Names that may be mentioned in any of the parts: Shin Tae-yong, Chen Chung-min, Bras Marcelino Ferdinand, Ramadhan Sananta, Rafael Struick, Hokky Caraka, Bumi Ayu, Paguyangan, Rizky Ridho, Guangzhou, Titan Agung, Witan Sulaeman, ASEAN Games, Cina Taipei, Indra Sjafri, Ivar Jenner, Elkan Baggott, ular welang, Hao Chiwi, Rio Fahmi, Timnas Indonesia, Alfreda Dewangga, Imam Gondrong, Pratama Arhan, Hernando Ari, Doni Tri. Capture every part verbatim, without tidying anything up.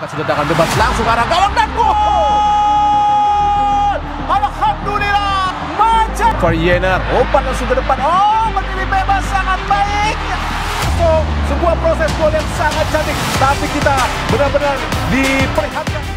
Kasih ledakan bebas langsung arah gawang dan gol! Alhamdulillah, macam Ivar Jenner umpan langsung ke depan. Oh, berdiri bebas sangat baik. Oh, sebuah proses gol yang sangat cantik. Tapi kita benar-benar diperhatikan.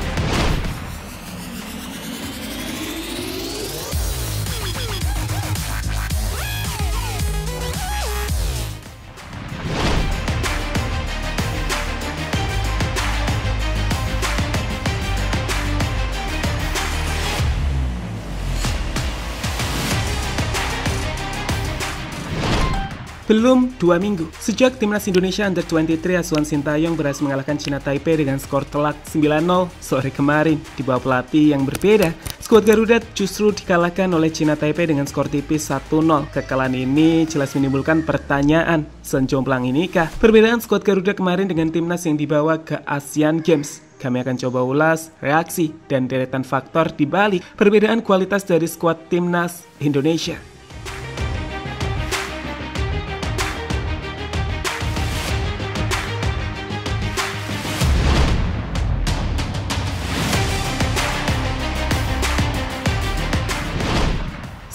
Belum dua minggu sejak Timnas Indonesia Under dua puluh tiga asuhan Shin Tae-yong berhasil mengalahkan Cina Taipei dengan skor telak sembilan nol sore kemarin. Di bawah pelatih yang berbeda, skuad Garuda justru dikalahkan oleh Cina Taipei dengan skor tipis satu nol. Kekalahan ini jelas menimbulkan pertanyaan, senjomplang inikah perbedaan skuad Garuda kemarin dengan Timnas yang dibawa ke ASEAN Games? Kami akan coba ulas reaksi dan deretan faktor di balik perbedaan kualitas dari skuad Timnas Indonesia.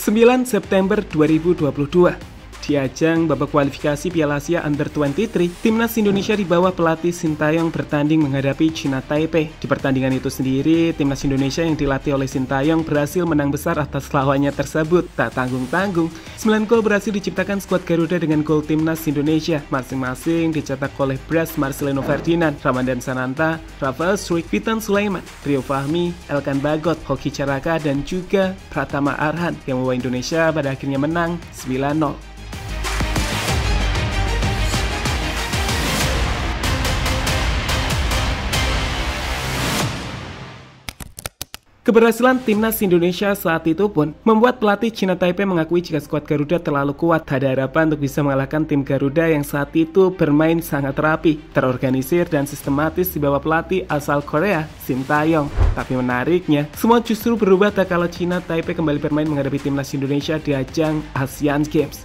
sembilan September dua ribu dua puluh dua, di ajang babak kualifikasi Piala Asia Under dua puluh tiga, Timnas Indonesia di bawah pelatih Shin Tae-yong bertanding menghadapi Cina Taipei. Di pertandingan itu sendiri, Timnas Indonesia yang dilatih oleh Shin Tae-yong berhasil menang besar atas lawannya tersebut. Tak tanggung-tanggung, sembilan gol berhasil diciptakan skuad Garuda dengan gol Timnas Indonesia. Masing-masing dicetak oleh Bras Marcelino Ferdinand, Ramadhan Sananta, Rafael Struick, Witan Sulaeman, Rio Fahmi, Elkan Baggott, Hokky Caraka, dan juga Pratama Arhan yang membawa Indonesia pada akhirnya menang sembilan nol. Keberhasilan Timnas Indonesia saat itu pun membuat pelatih Cina Taipei mengakui jika skuad Garuda terlalu kuat. Tak ada harapan untuk bisa mengalahkan tim Garuda yang saat itu bermain sangat rapi, terorganisir, dan sistematis di bawah pelatih asal Korea, Shin Tae-yong. Tapi menariknya, semua justru berubah tak kala Cina Taipei kembali bermain menghadapi Timnas Indonesia di ajang ASEAN Games.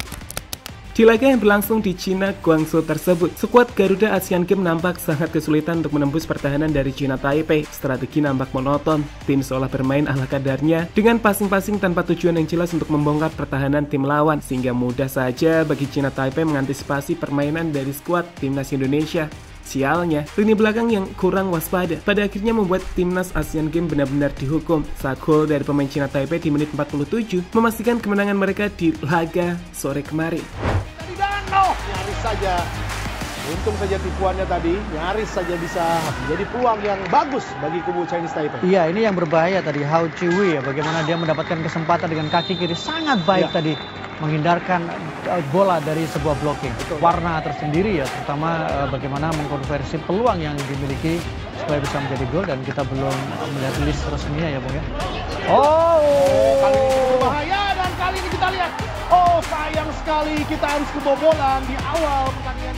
Di laga yang berlangsung di Cina, Guangzhou tersebut, skuad Garuda ASEAN Games nampak sangat kesulitan untuk menembus pertahanan dari Cina Taipei. Strategi nampak monoton, tim seolah bermain ala kadarnya dengan passing-passing tanpa tujuan yang jelas untuk membongkar pertahanan tim lawan, sehingga mudah saja bagi Cina Taipei mengantisipasi permainan dari skuad Timnas Indonesia. Sialnya, lini belakang yang kurang waspada pada akhirnya membuat Timnas ASEAN Games benar-benar dihukum saat gol dari pemain Cina Taipei di menit empat puluh tujuh memastikan kemenangan mereka di laga sore kemarin. Tadi Dano nyaris saja, untung saja tipuannya tadi, nyaris saja bisa jadi peluang yang bagus bagi kubu Chinese Taipei. Iya, ini yang berbahaya tadi, Hao Chiwi ya, bagaimana dia mendapatkan kesempatan dengan kaki kiri sangat baik ya. Tadi menghindarkan bola dari sebuah blocking. Betul. Warna tersendiri ya, terutama uh, bagaimana mengkonversi peluang yang dimiliki supaya bisa menjadi gol, dan kita belum melihat list resminya ya Bung ya. Oh, oh kali ini bahaya, dan kali ini kita lihat, oh sayang sekali kita harus kebobolan di awal pertandingan.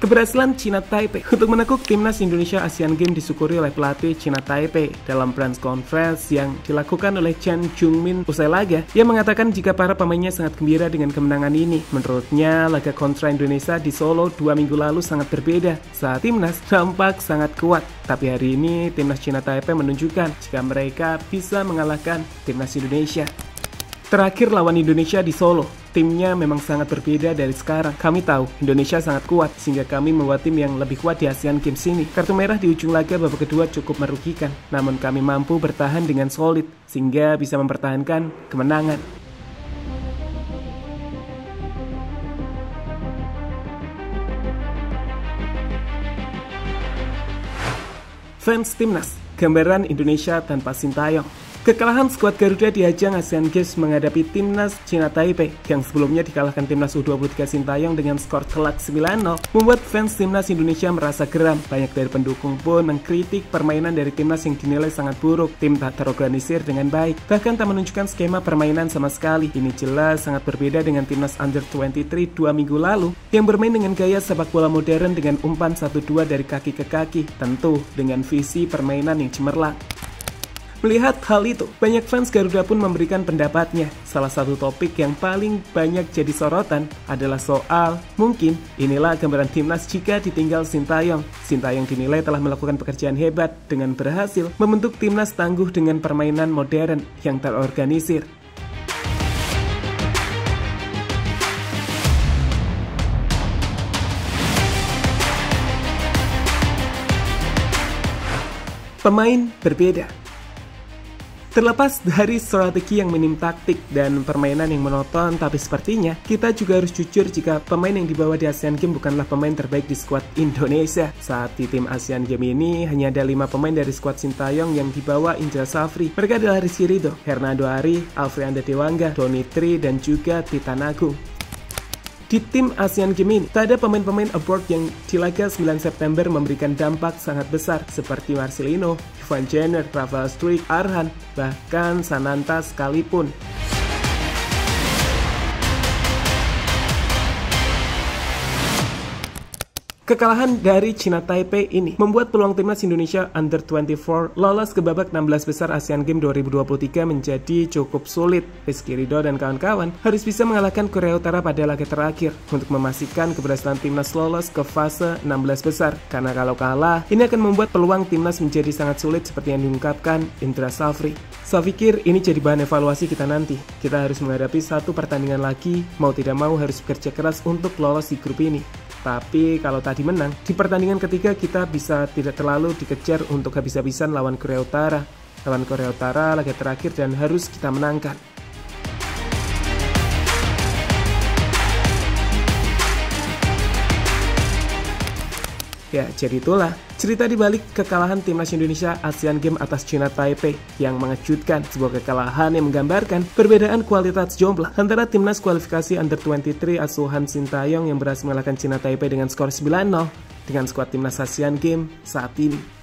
Keberhasilan Cina Taipei untuk menekuk Timnas Indonesia ASEAN Games disyukuri oleh pelatih Cina Taipei dalam press conference yang dilakukan oleh Chen Chung-min usai laga. Ia mengatakan jika para pemainnya sangat gembira dengan kemenangan ini. Menurutnya, laga kontra Indonesia di Solo dua minggu lalu sangat berbeda saat Timnas nampak sangat kuat. Tapi hari ini Timnas Cina Taipei menunjukkan jika mereka bisa mengalahkan Timnas Indonesia. Terakhir lawan Indonesia di Solo, timnya memang sangat berbeda dari sekarang. Kami tahu Indonesia sangat kuat, sehingga kami membuat tim yang lebih kuat di ASEAN Games ini. Kartu merah di ujung laga babak kedua cukup merugikan, namun kami mampu bertahan dengan solid, sehingga bisa mempertahankan kemenangan. Fans Timnas, gambaran Indonesia tanpa Shin Tae-yong. Kekalahan skuad Garuda di ajang ASEAN Games menghadapi Timnas Cina Taipei yang sebelumnya dikalahkan Timnas U dua puluh tiga Shin Tae-yong dengan skor telak sembilan nol membuat fans Timnas Indonesia merasa geram. Banyak dari pendukung pun mengkritik permainan dari Timnas yang dinilai sangat buruk. Tim tak terorganisir dengan baik, bahkan tak menunjukkan skema permainan sama sekali. Ini jelas sangat berbeda dengan Timnas Under dua puluh tiga dua minggu lalu yang bermain dengan gaya sepak bola modern dengan umpan satu dua dari kaki ke kaki, tentu dengan visi permainan yang cemerlang. Melihat hal itu, banyak fans Garuda pun memberikan pendapatnya. Salah satu topik yang paling banyak jadi sorotan adalah soal, mungkin inilah gambaran Timnas jika ditinggal Shin Tae-yong. Shin Tae-yong dinilai telah melakukan pekerjaan hebat dengan berhasil membentuk Timnas tangguh dengan permainan modern yang terorganisir. Pemain berbeda. Terlepas dari strategi yang minim taktik dan permainan yang monoton, tapi sepertinya kita juga harus jujur jika pemain yang dibawa di ASEAN Games bukanlah pemain terbaik di skuad Indonesia. Saat di tim ASEAN Games ini, hanya ada lima pemain dari skuad Shin Tae-yong yang dibawa Indra Sjafri. Mereka adalah Rizky Ridho, Hernando Ari, Alfreda Dewangga, Doni Tri, dan juga Titan Agung. Di tim ASEAN Games ini, tak ada pemain-pemain abroad yang di laga sembilan September memberikan dampak sangat besar seperti Marcelino, Ivar Jenner, Rafael Struick, Arhan, bahkan Sananta sekalipun. Kekalahan dari Cina Taipei ini membuat peluang Timnas Indonesia Under dua puluh empat lolos ke babak enam belas besar ASEAN Games dua ribu dua puluh tiga menjadi cukup sulit. Rizky Ridho dan kawan-kawan harus bisa mengalahkan Korea Utara pada laga terakhir untuk memastikan keberhasilan Timnas lolos ke fase enam belas besar. Karena kalau kalah, ini akan membuat peluang Timnas menjadi sangat sulit seperti yang diungkapkan Indra Sjafri. Saya pikir ini jadi bahan evaluasi kita nanti. Kita harus menghadapi satu pertandingan lagi, mau tidak mau harus bekerja keras untuk lolos di grup ini. Tapi kalau tadi menang, di pertandingan ketiga kita bisa tidak terlalu dikejar untuk habis-habisan lawan Korea Utara. Lawan Korea Utara laga terakhir dan harus kita menangkan. Ya, jadi itulah cerita di balik kekalahan Timnas Indonesia ASEAN Games atas Cina Taipei yang mengejutkan, sebuah kekalahan yang menggambarkan perbedaan kualitas jomplang antara Timnas kualifikasi Under dua puluh tiga asuhan Shin Tae-yong yang berhasil mengalahkan Cina Taipei dengan skor sembilan nol dengan skuad Timnas ASEAN Games saat ini.